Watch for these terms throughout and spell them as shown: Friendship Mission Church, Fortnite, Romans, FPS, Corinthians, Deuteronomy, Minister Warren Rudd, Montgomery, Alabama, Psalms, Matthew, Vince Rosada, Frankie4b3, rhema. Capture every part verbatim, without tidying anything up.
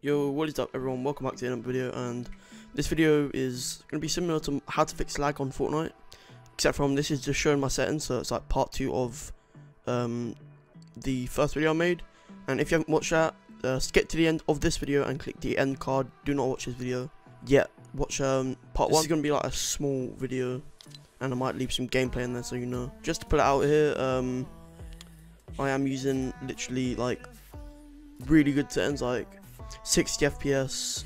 Yo, what is up everyone, welcome back to another video, and this video is going to be similar to how to fix lag on Fortnite, except from this is just showing my settings, so it's like part two of um, the first video I made. And if you haven't watched that, uh, skip to the end of this video and click the end card, do not watch this video yet, watch um, part one. This is going to be like a small video, and I might leave some gameplay in there so you know. Just to put it out here, um, I am using literally like really good settings like sixty F P S,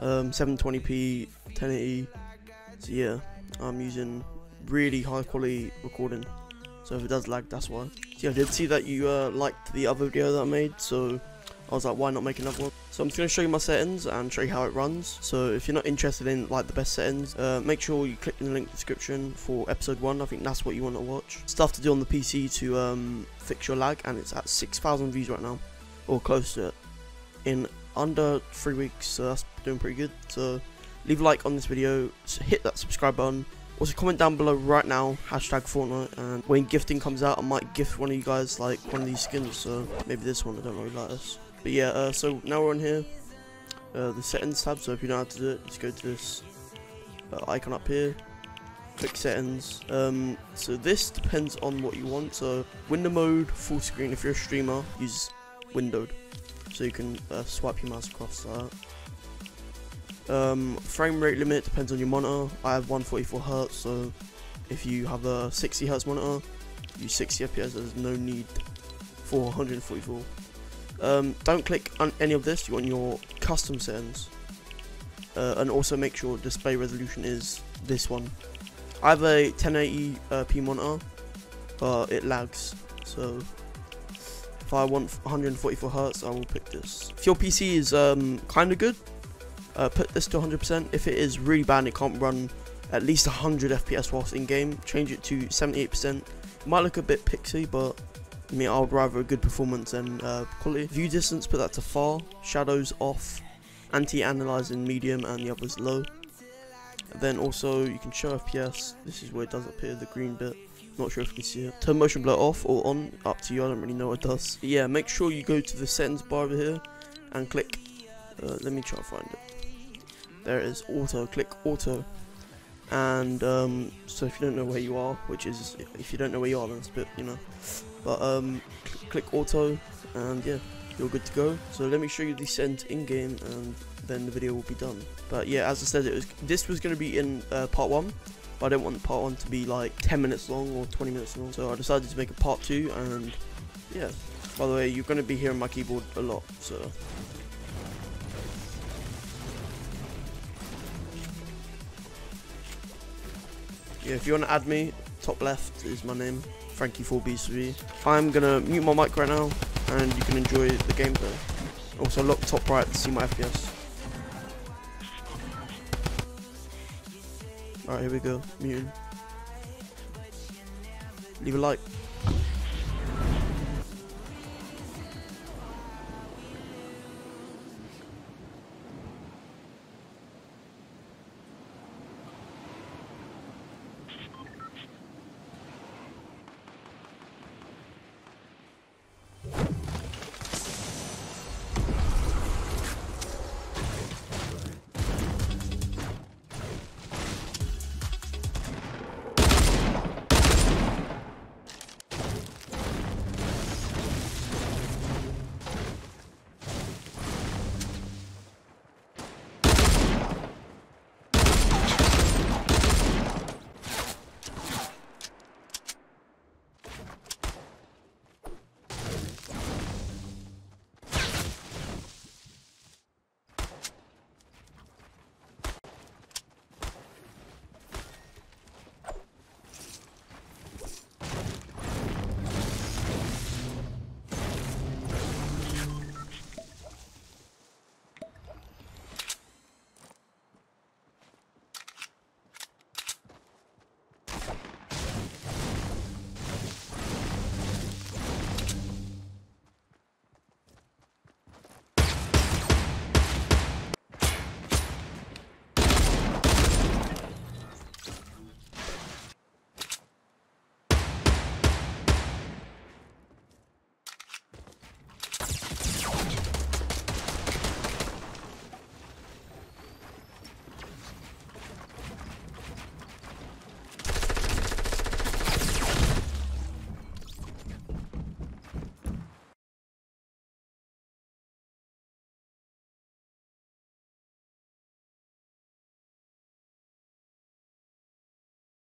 um, seven twenty p, ten eighty, so yeah, I'm using really high quality recording, so if it does lag, that's why. So yeah, I did see that you uh, liked the other video that I made, so I was like, why not make another one? So I'm just going to show you my settings and show you how it runs. So if you're not interested in like the best settings, uh, make sure you click in the link in the description for episode one, I think that's what you want to watch. Stuff to do on the P C to um, fix your lag, and it's at six thousand views right now, or close to it, in under three weeks, so that's doing pretty good. So leave a like on this video, so hit that subscribe button, also comment down below right now hashtag Fortnite, and when gifting comes out I might gift one of you guys like one of these skins, so maybe this one, I don't really like this, but yeah. Uh, so now we're on here, uh, the settings tab, so if you know how to do it, just go to this uh, icon up here, click settings. Um, so this depends on what you want, so window mode, full screen, if you're a streamer use windowed, so you can uh, swipe your mouse across that. Um, frame rate limit depends on your monitor. I have one forty-four hertz, so if you have a sixty hertz monitor, use sixty F P S, there's no need for one forty-four. Um, don't click on any of this, you want your custom settings. Uh, and also make sure display resolution is this one. I have a ten eighty p uh, monitor, but it lags, so if I want one forty-four hertz, I will pick this. If your P C is um, kind of good, uh, put this to one hundred percent. If it is really bad and it can't run at least one hundred F P S whilst in game, change it to seventy-eight percent. It might look a bit pixie, but I mean, I would rather a good performance than uh, quality. View distance, put that to far. Shadows off. Anti-analyzing medium, and the others low. Then also you can show F P S. This is where it does appear, the green bit. Not sure if you can see it. Turn motion blur off or on, up to you, I don't really know what it does. But yeah, make sure you go to the settings bar over here and click, uh, let me try to find it. There it is, auto, click auto. And um, so if you don't know where you are, which is, if you don't know where you are, then it's a bit, you know. But um, cl click auto, and yeah, you're good to go. So let me show you the settings in game, and then the video will be done. But yeah, as I said, it was, this was going to be in uh, part one. I don't want part one to be like ten minutes long or twenty minutes long, so I decided to make a part two. And yeah, by the way, you're going to be hearing my keyboard a lot, so yeah, if you want to add me, top left is my name, Frankie four b three. I'm going to mute my mic right now and you can enjoy the gameplay. Also look top right to see my F P S. Alright, here we go, muting. Leave a like.